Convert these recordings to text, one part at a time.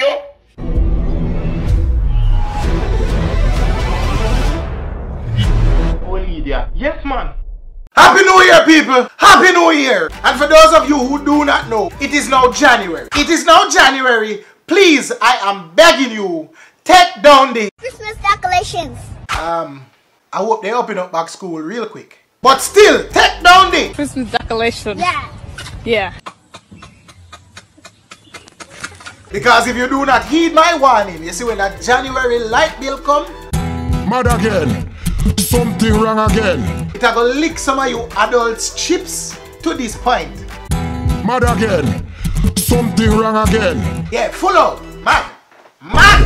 yo. Yes, man. Happy New Year, people. Happy New Year. And for those of you who do not know, it is now January. It is now January. Please, I am begging you, take down the Christmas decorations. I hope they open up back school real quick. But still, take down the Christmas decorations. Yeah. Yeah. Because if you do not heed my warning, you see when that January light bill come, mad again. Something wrong again. It have a lick some of you adults chips to this point. Mad again. Something wrong again. Yeah, full out. Mad. Mad.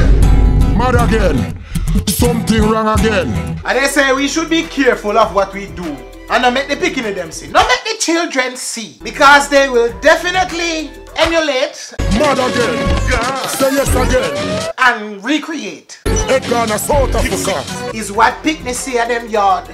Mad again. Something wrong again. And they say we should be careful of what we do. And not make the picking of them see. Not make the children see. Because they will definitely emulate. Mad again. Yeah. Say yes again. And recreate. Is what picnic see at them yard,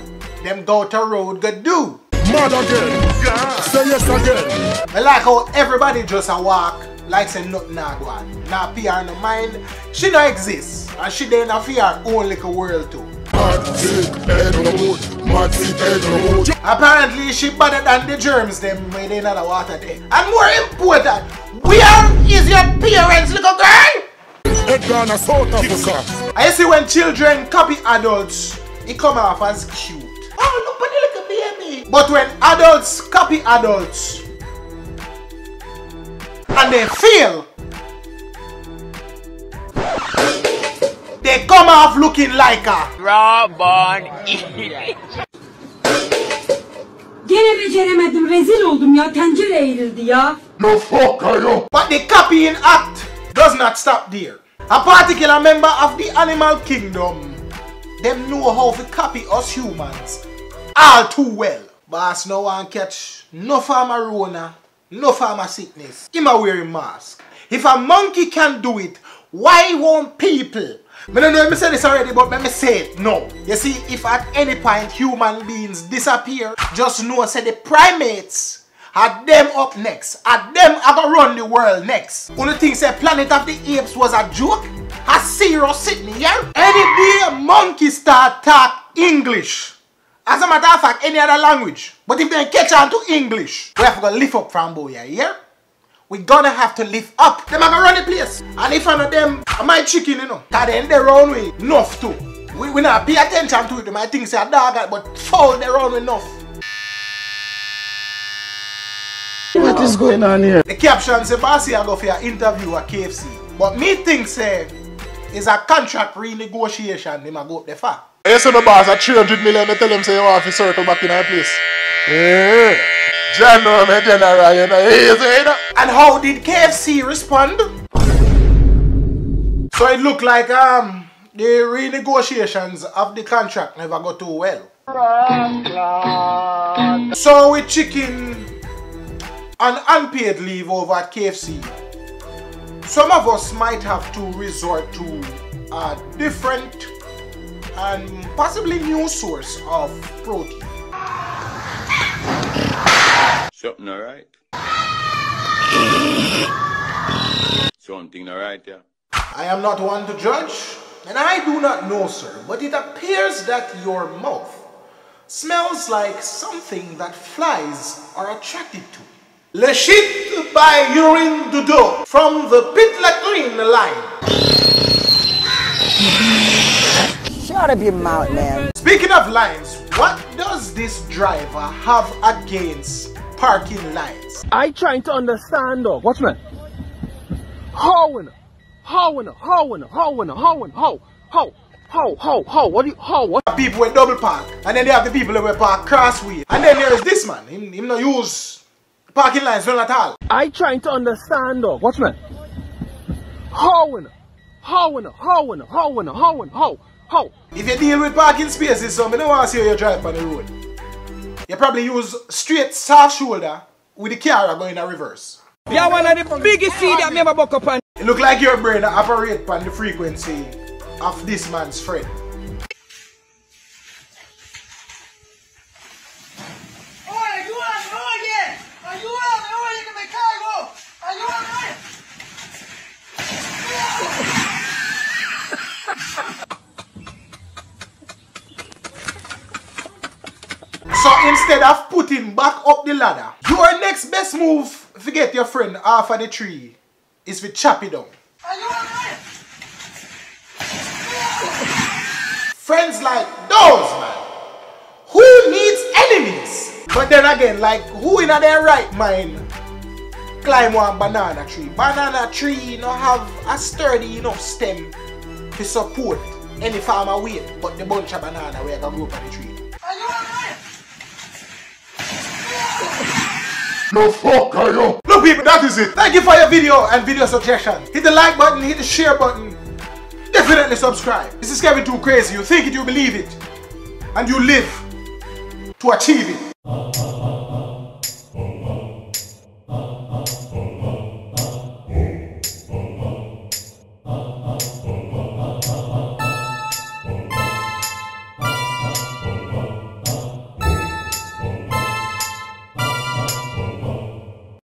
them go to road go do. Mad again. Yeah. Say yes again. I like how everybody just a walk like say nothing nah go on. Nah PR no mind. She no exists. And she then a fear her own little world too. Apparently she better than the germs them when they not a water there. And more important, where is your parents, little girl? I see when children copy adults, it come off as cute. Oh, look at the little baby. But when adults copy adults and they fail, they come off looking like a raw born idiot. Gene beceremedim, rezil oldum ya, tencere eğrildi ya. No fuck you. But the copying act does not stop there. A particular member of the animal kingdom, them know how to copy us humans all too well. Boss no one catch no farmer rona, no farmer sickness. Him a wearing mask. If a monkey can do it, why won't people? I don't know if I said this already, but let me say it now. You see, if at any point human beings disappear, just know say the primates at them up next. At them I go run the world next. Only thing say Planet of the Apes was a joke. A serious sitting here. Any day monkey start talk English. As a matter of fact, any other language. But if they catch on to English, we have to lift up from Boya, yeah? We gonna have to lift up. Them are gonna run the place. And if one of them my chicken, you know, cause they in their own way, enough too. We not pay attention to it. My things say a dog, but foul their own way enough. What is going on here? The caption say Bassi I go for your interview at KFC. But me think say is a contract renegotiation they might go up there far. Yes, so the boss at 300 million, they tell them say you have to circle back in our place. Yeah. General, general, you know, easy. And how did KFC respond? So it looked like the renegotiations of the contract never go too well. So with chicken an unpaid leave over at KFC, some of us might have to resort to a different and possibly new source of protein. Something alright. Something alright, yeah. I am not one to judge, and I do not know, sir, but it appears that your mouth smells like something that flies are attracted to. Le shit by urine dodo from the pit latrine line. Shut up your mouth, man. Speaking of lines, what does this driver have against parking lines? I trying to understand dog. Watch man. How? What do you, how? What? People with double park, and then they have the people that were park crossway, and then there is this man. Him no use parking lines not at all. I trying to understand dog. Watch man. How? If you deal with parking spaces, so I don't want to see how you drive on the road. You probably use straight soft shoulder with the car going in reverse. You're one of the biggest seed that me ever buck up on. It look like your brain operates on the frequency of this man's friend. Are you on? instead of putting back up the ladder. Your next best move to get your friend off of the tree is to chop it down. Friends like those, man. Who needs enemies? But then again, like, who in their right mind climb one banana tree? Banana tree, you know, have a sturdy enough stem to support any farmer weight, but the bunch of banana where you can grow up on the tree. No fuck are you? No people, that is it. Thank you for your video and video suggestions. Hit the like button, hit the share button. Definitely subscribe. This is Kevin Too Crazy. You think it, you believe it, and you live to achieve it.